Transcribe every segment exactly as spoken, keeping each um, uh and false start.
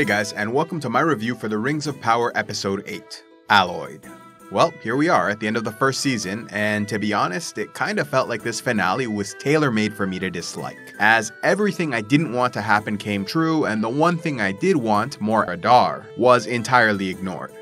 Hey guys, and welcome to my review for the Rings of Power Episode eight, Alloyed. Well, here we are at the end of the first season, and to be honest, it kinda felt like this finale was tailor-made for me to dislike, as everything I didn't want to happen came true, and the one thing I did want, more Adar, was entirely ignored.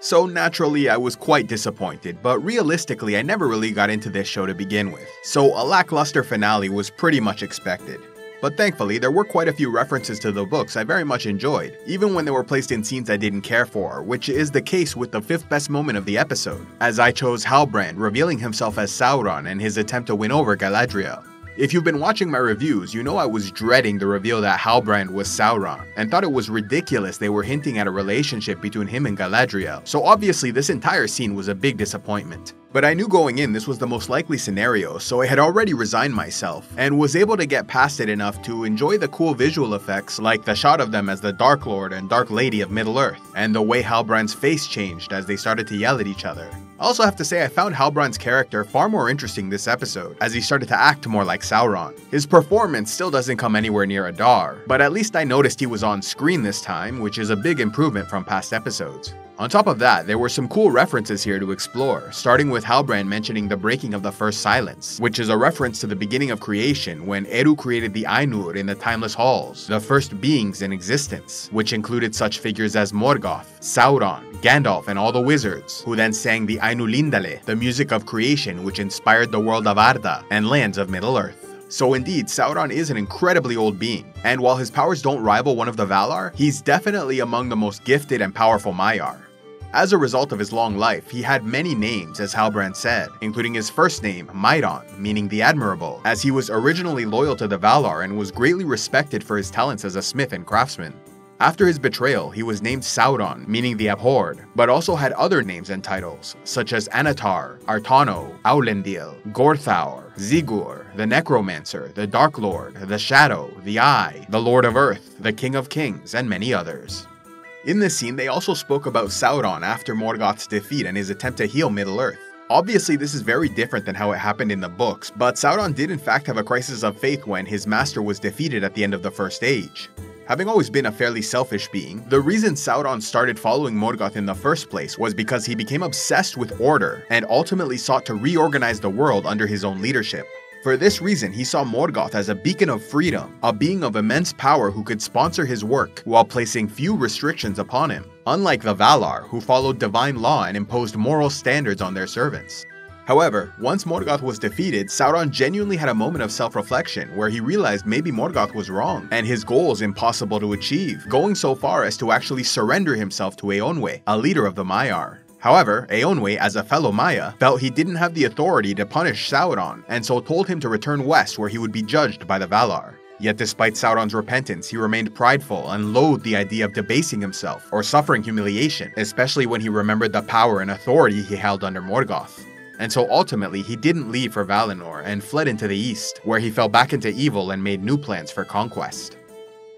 So naturally, I was quite disappointed, but realistically, I never really got into this show to begin with, so a lackluster finale was pretty much expected. But thankfully, there were quite a few references to the books I very much enjoyed, even when they were placed in scenes I didn't care for, which is the case with the fifth best moment of the episode, as I chose Halbrand revealing himself as Sauron and his attempt to win over Galadriel. If you've been watching my reviews, you know I was dreading the reveal that Halbrand was Sauron, and thought it was ridiculous they were hinting at a relationship between him and Galadriel, so obviously this entire scene was a big disappointment. But I knew going in this was the most likely scenario, so I had already resigned myself, and was able to get past it enough to enjoy the cool visual effects like the shot of them as the Dark Lord and Dark Lady of Middle-earth, and the way Halbrand's face changed as they started to yell at each other. I also have to say I found Halbrand's character far more interesting this episode, as he started to act more like Sauron. His performance still doesn't come anywhere near Adar, but at least I noticed he was on screen this time, which is a big improvement from past episodes. On top of that, there were some cool references here to explore, starting with Halbrand mentioning the breaking of the first silence, which is a reference to the beginning of creation when Eru created the Ainur in the Timeless Halls, the first beings in existence, which included such figures as Morgoth, Sauron, Gandalf, and all the wizards, who then sang the Ainulindale, the music of creation which inspired the world of Arda and lands of Middle-earth. So indeed, Sauron is an incredibly old being, and while his powers don't rival one of the Valar, he's definitely among the most gifted and powerful Maiar. As a result of his long life, he had many names, as Halbrand said, including his first name, Mairon, meaning the Admirable, as he was originally loyal to the Valar and was greatly respected for his talents as a smith and craftsman. After his betrayal, he was named Sauron, meaning the Abhorred, but also had other names and titles, such as Anatar, Artano, Aulendil, Gorthaur, Zigur, the Necromancer, the Dark Lord, the Shadow, the Eye, the Lord of Earth, the King of Kings, and many others. In this scene, they also spoke about Sauron after Morgoth's defeat and his attempt to heal Middle-earth. Obviously, this is very different than how it happened in the books, but Sauron did in fact have a crisis of faith when his master was defeated at the end of the First Age. Having always been a fairly selfish being, the reason Sauron started following Morgoth in the first place was because he became obsessed with order and ultimately sought to reorganize the world under his own leadership. For this reason, he saw Morgoth as a beacon of freedom, a being of immense power who could sponsor his work while placing few restrictions upon him, unlike the Valar, who followed divine law and imposed moral standards on their servants. However, once Morgoth was defeated, Sauron genuinely had a moment of self-reflection where he realized maybe Morgoth was wrong and his goals impossible to achieve, going so far as to actually surrender himself to Eowyn, a leader of the Maiar. However, Eowyn, as a fellow Maya, felt he didn't have the authority to punish Sauron and so told him to return west where he would be judged by the Valar. Yet despite Sauron's repentance, he remained prideful and loathed the idea of debasing himself or suffering humiliation, especially when he remembered the power and authority he held under Morgoth. And so ultimately, he didn't leave for Valinor and fled into the east, where he fell back into evil and made new plans for conquest.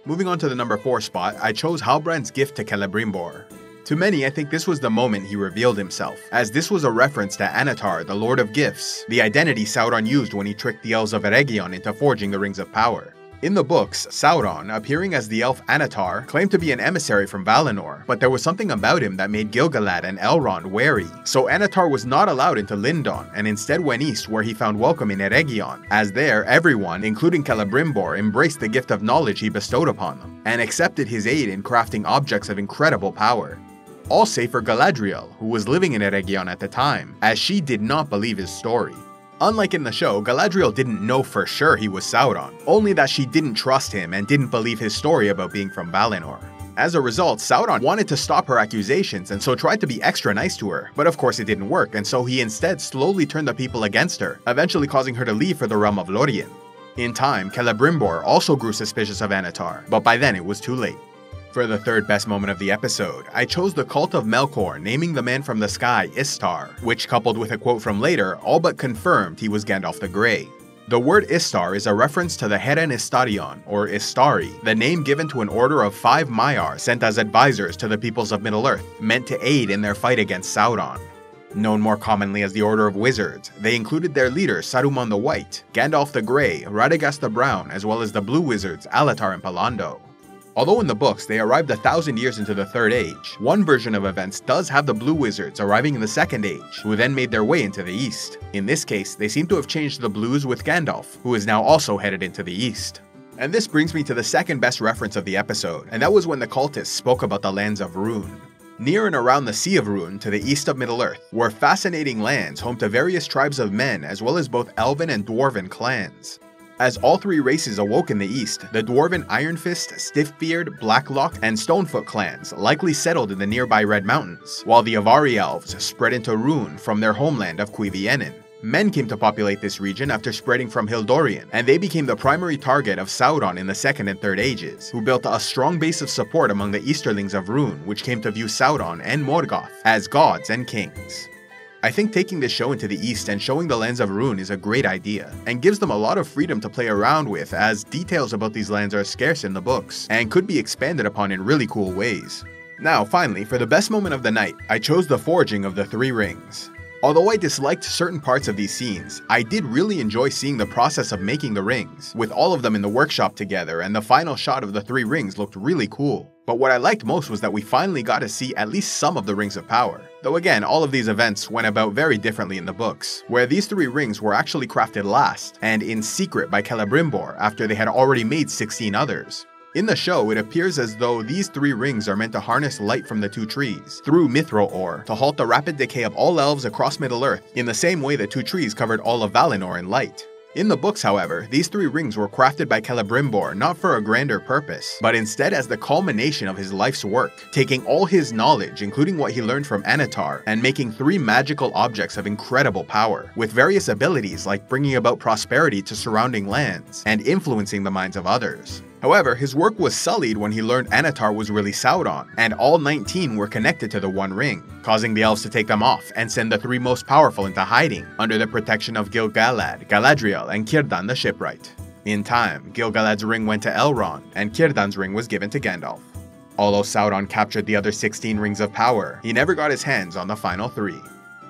Moving on to the number four spot, I chose Halbrand's gift to Celebrimbor. To many, I think this was the moment he revealed himself, as this was a reference to Anatar, the Lord of Gifts, the identity Sauron used when he tricked the elves of Eregion into forging the Rings of Power. In the books, Sauron, appearing as the elf Anatar, claimed to be an emissary from Valinor, but there was something about him that made Gil-galad and Elrond wary, so Anatar was not allowed into Lindon, and instead went east where he found welcome in Eregion, as there everyone, including Celebrimbor, embraced the gift of knowledge he bestowed upon them, and accepted his aid in crafting objects of incredible power. All save for Galadriel, who was living in Eregion at the time, as she did not believe his story. Unlike in the show, Galadriel didn't know for sure he was Sauron, only that she didn't trust him and didn't believe his story about being from Valinor. As a result, Sauron wanted to stop her accusations and so tried to be extra nice to her, but of course it didn't work, and so he instead slowly turned the people against her, eventually causing her to leave for the realm of Lorien. In time, Celebrimbor also grew suspicious of Anatar, but by then it was too late. For the third best moment of the episode, I chose the cult of Melkor naming the man from the sky Istar, which coupled with a quote from later, all but confirmed he was Gandalf the Grey. The word Istar is a reference to the Heren Istarion, or Istari, the name given to an order of five Maiar sent as advisors to the peoples of Middle-earth, meant to aid in their fight against Sauron. Known more commonly as the Order of Wizards, they included their leaders Saruman the White, Gandalf the Grey, Radagast the Brown, as well as the Blue Wizards Annatar and Palando. Although in the books they arrived a thousand years into the Third Age, one version of events does have the Blue Wizards arriving in the Second Age, who then made their way into the East. In this case, they seem to have changed the Blues with Gandalf, who is now also headed into the East. And this brings me to the second best reference of the episode, and that was when the cultists spoke about the lands of Ruun. Near and around the Sea of Ruun, to the east of Middle-earth, were fascinating lands home to various tribes of men as well as both elven and dwarven clans. As all three races awoke in the east, the dwarven Iron Fist, Stiff-Beard, Blacklock, and Stonefoot clans likely settled in the nearby Red Mountains, while the Avari elves spread into Ruun from their homeland of Quivienin. Men came to populate this region after spreading from Hildorion, and they became the primary target of Sauron in the Second and Third Ages, who built a strong base of support among the Easterlings of Ruun, which came to view Sauron and Morgoth as gods and kings. I think taking this show into the east and showing the lands of Ruun is a great idea, and gives them a lot of freedom to play around with, as details about these lands are scarce in the books, and could be expanded upon in really cool ways. Now finally, for the best moment of the night, I chose the forging of the Three Rings. Although I disliked certain parts of these scenes, I did really enjoy seeing the process of making the rings, with all of them in the workshop together, and the final shot of the three rings looked really cool. But what I liked most was that we finally got to see at least some of the Rings of Power. Though again, all of these events went about very differently in the books, where these three rings were actually crafted last, and in secret by Celebrimbor, after they had already made sixteen others. In the show, it appears as though these three rings are meant to harness light from the two trees, through mithril ore, to halt the rapid decay of all elves across Middle-earth, in the same way the two trees covered all of Valinor in light. In the books, however, these three rings were crafted by Celebrimbor not for a grander purpose, but instead as the culmination of his life's work, taking all his knowledge, including what he learned from Anatar, and making three magical objects of incredible power, with various abilities like bringing about prosperity to surrounding lands, and influencing the minds of others. However, his work was sullied when he learned Anatar was really Sauron, and all nineteen were connected to the One Ring, causing the elves to take them off and send the three most powerful into hiding, under the protection of Gil-galad, Galadriel, and Círdan the Shipwright. In time, Gil-galad's ring went to Elrond, and Círdan's ring was given to Gandalf. Although Sauron captured the other sixteen Rings of Power, he never got his hands on the final three.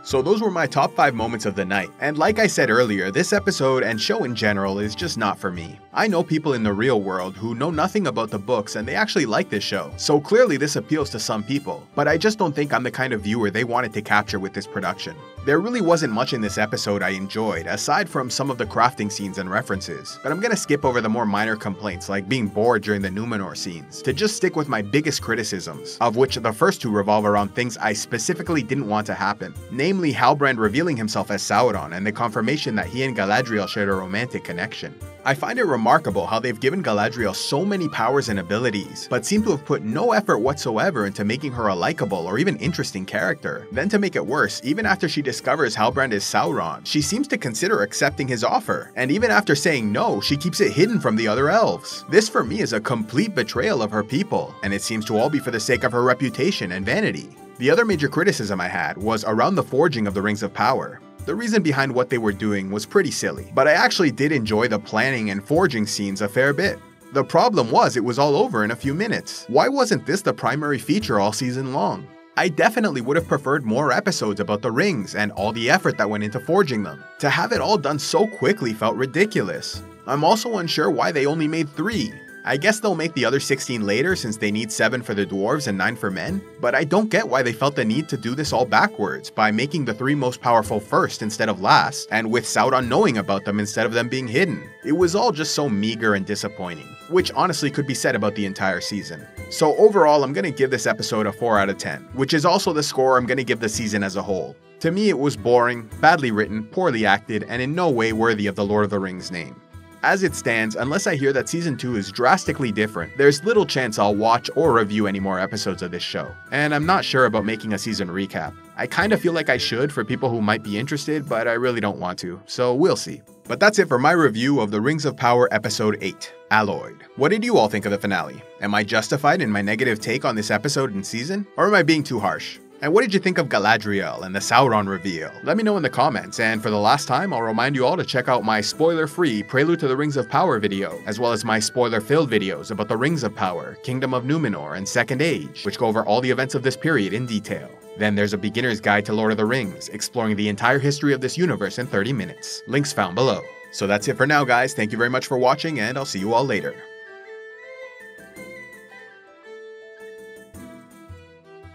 So those were my top five moments of the night, and like I said earlier, this episode and show in general is just not for me. I know people in the real world who know nothing about the books and they actually like this show, so clearly this appeals to some people, but I just don't think I'm the kind of viewer they wanted to capture with this production. There really wasn't much in this episode I enjoyed, aside from some of the crafting scenes and references, but I'm gonna skip over the more minor complaints like being bored during the Numenor scenes, to just stick with my biggest criticisms, of which the first two revolve around things I specifically didn't want to happen, namely Namely, Halbrand revealing himself as Sauron and the confirmation that he and Galadriel shared a romantic connection. I find it remarkable how they've given Galadriel so many powers and abilities, but seem to have put no effort whatsoever into making her a likable or even interesting character. Then to make it worse, even after she discovers Halbrand is Sauron, she seems to consider accepting his offer, and even after saying no, she keeps it hidden from the other elves. This for me is a complete betrayal of her people, and it seems to all be for the sake of her reputation and vanity. The other major criticism I had was around the forging of the Rings of Power. The reason behind what they were doing was pretty silly, but I actually did enjoy the planning and forging scenes a fair bit. The problem was it was all over in a few minutes. Why wasn't this the primary feature all season long? I definitely would have preferred more episodes about the rings and all the effort that went into forging them. To have it all done so quickly felt ridiculous. I'm also unsure why they only made three. I guess they'll make the other sixteen later since they need seven for the dwarves and nine for men, but I don't get why they felt the need to do this all backwards by making the three most powerful first instead of last, and with Sauron knowing about them instead of them being hidden. It was all just so meager and disappointing, which honestly could be said about the entire season. So overall, I'm gonna give this episode a four out of ten, which is also the score I'm gonna give the season as a whole. To me, it was boring, badly written, poorly acted, and in no way worthy of the Lord of the Rings name. As it stands, unless I hear that season two is drastically different, there's little chance I'll watch or review any more episodes of this show, and I'm not sure about making a season recap. I kinda feel like I should for people who might be interested, but I really don't want to, so we'll see. But that's it for my review of the Rings of Power episode eight, Alloyed. What did you all think of the finale? Am I justified in my negative take on this episode and season, or am I being too harsh? And what did you think of Galadriel and the Sauron reveal? Let me know in the comments, and for the last time, I'll remind you all to check out my spoiler-free Prelude to the Rings of Power video, as well as my spoiler-filled videos about the Rings of Power, Kingdom of Numenor, and Second Age, which go over all the events of this period in detail. Then there's a beginner's guide to Lord of the Rings, exploring the entire history of this universe in thirty minutes. Links found below. So that's it for now, guys. Thank you very much for watching, and I'll see you all later.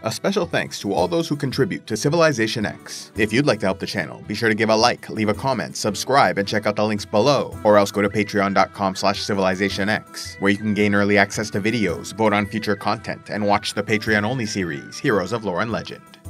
A special thanks to all those who contribute to Civilization X. If you'd like to help the channel, be sure to give a like, leave a comment, subscribe, and check out the links below, or else go to patreon dot com slash civilization x, where you can gain early access to videos, vote on future content, and watch the Patreon-only series, Heroes of Lore and Legend.